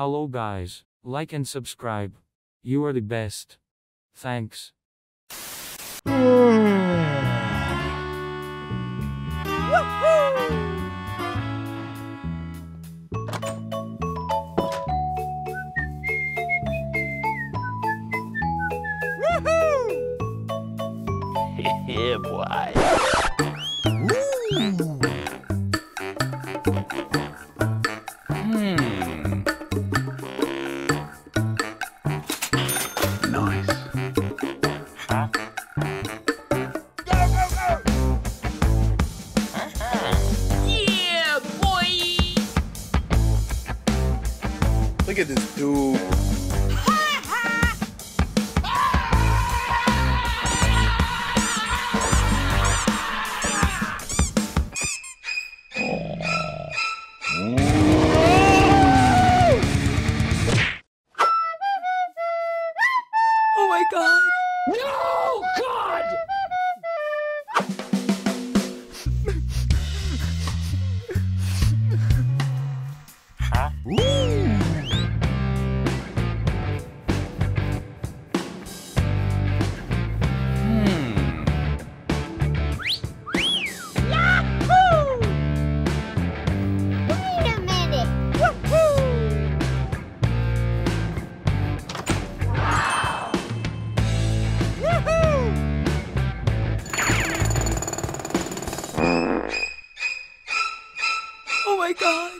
Hello guys, like and subscribe. You are the best. Thanks. Yeah, boy. Nice. Huh? Go, go, go. Yeah, boy. Look at this dude. God. No, God! Huh? Woo! Oh my God!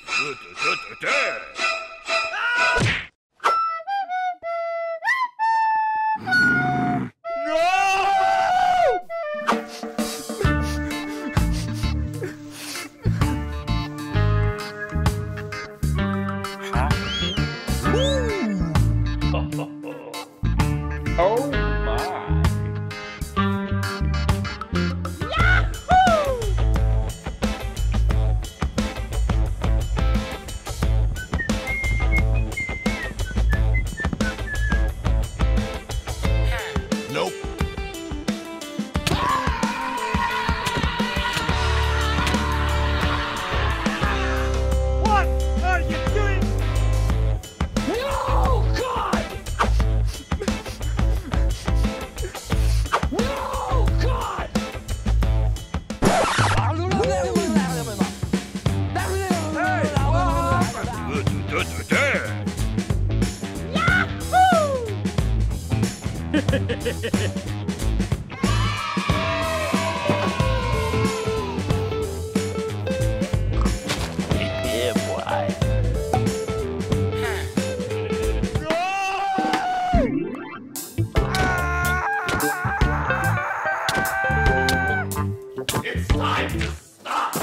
It's time to stop! Oh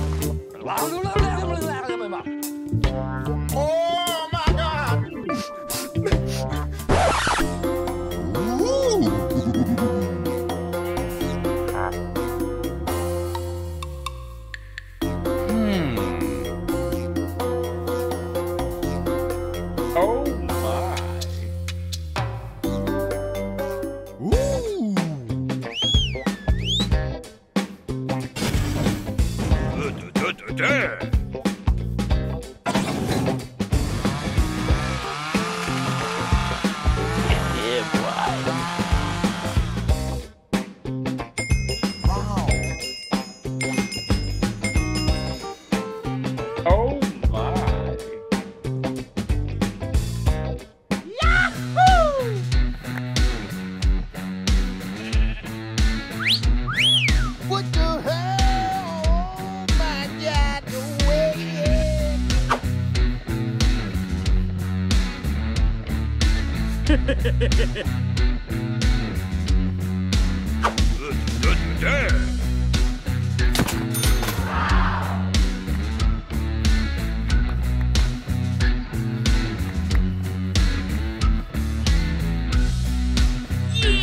my God! Oh my! Yeah. Good day.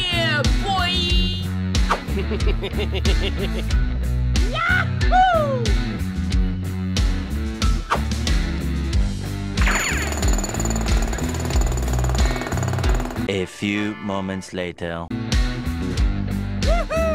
Yeah, boy. Yahoo! A few moments later. Woohoo!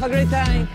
Have a great time.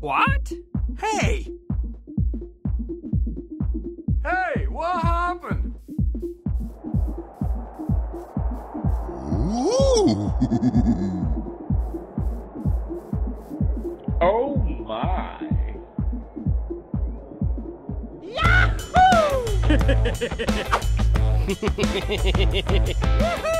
What? Hey! Hey, what happened? Ooh. Oh my! Yahoo! Woohoo!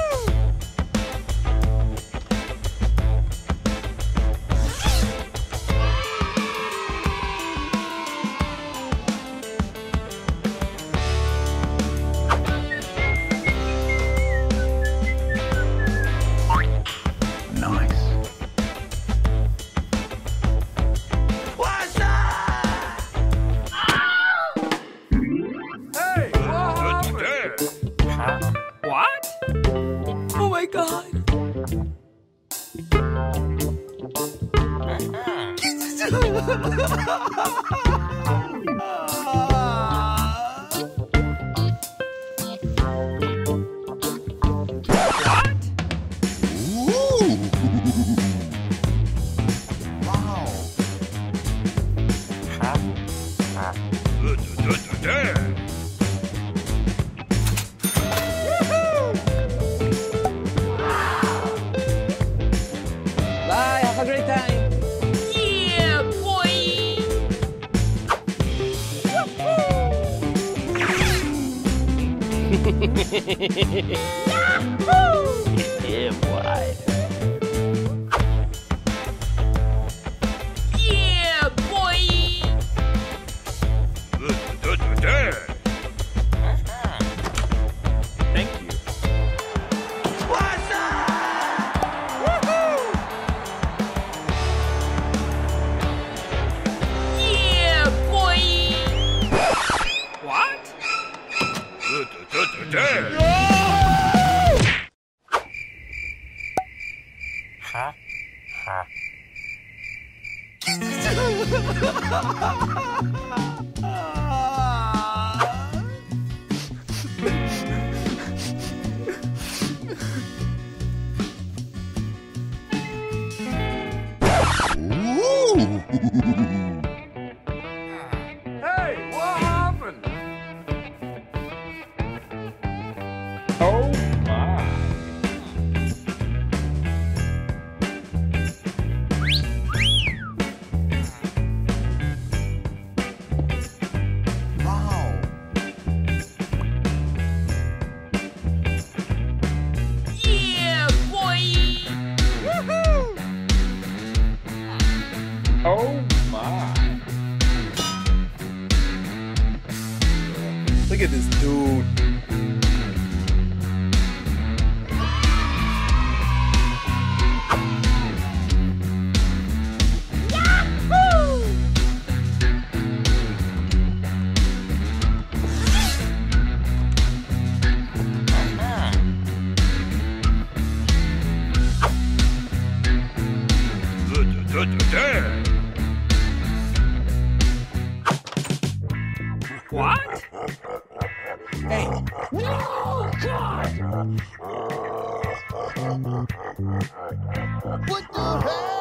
What the hell?